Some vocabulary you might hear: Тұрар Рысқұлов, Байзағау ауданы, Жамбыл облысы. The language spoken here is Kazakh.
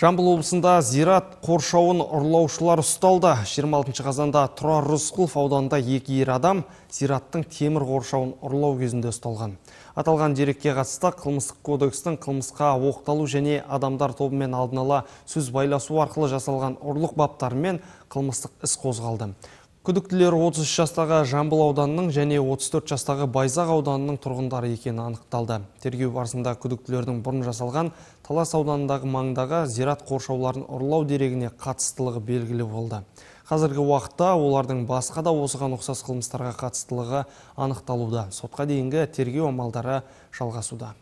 Жамбыл облысында зират қоршауын ұрлаушылар ұсталды. 26 қазанда Тұрар Рысқұлов ауданында екі ер адам зираттың темір қоршауын ұрлау кезінде ұсталған. Аталған дерекке қатысты қылмыстық кодекстің қылмысқа оқталу және адамдар тобымен алдын ала сөз байласу арқылы жасалған ұрлық баптарымен қылмыстық іс қозғалды. Күдіктілер 33 жастағы Жамбыл ауданының және 34 жастағы Байзағау ауданының тұрғындары екені анықталды. Тергеу барысында күдіктілердің бұрын жасалған Талас ауданындағы маңдағы зират қоршауларын ұрлау дерегіне қатыстылығы белгілі болды. Қазіргі уақытта олардың басқа да осыған ұқсас қылмыстарға қатыстылығы анықталуда. Сотқа дейінгі тергеу амалдары жалғасуда.